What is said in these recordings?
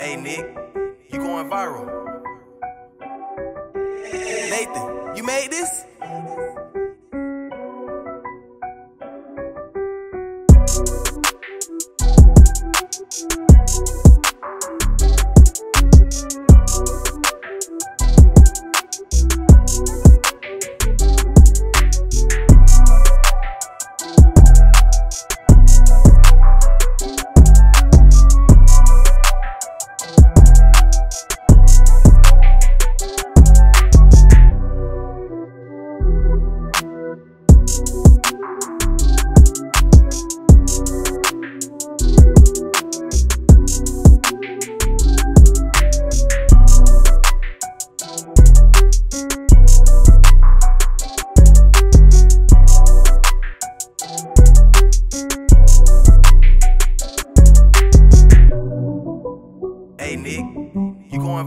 Hey Nick, you going viral. Nathan, you made this? Hey Nick, you going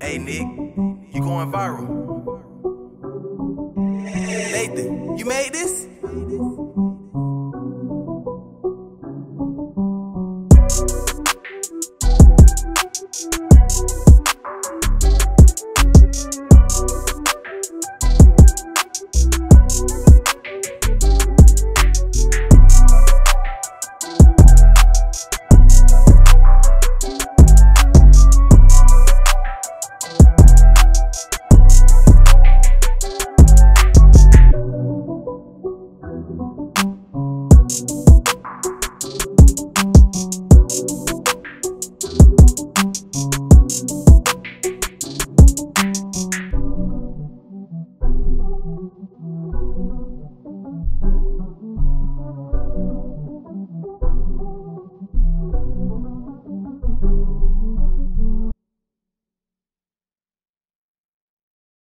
Hey Nick, you going viral. Nathan, you made this?